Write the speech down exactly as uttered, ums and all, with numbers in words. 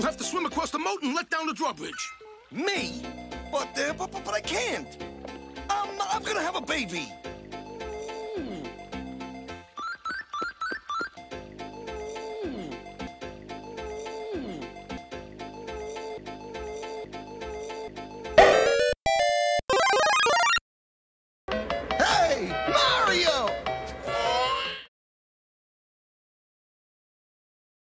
You'll have to swim across the moat and let down the drawbridge. Me? But, uh, but, but I can't. I'm, I'm gonna have a baby.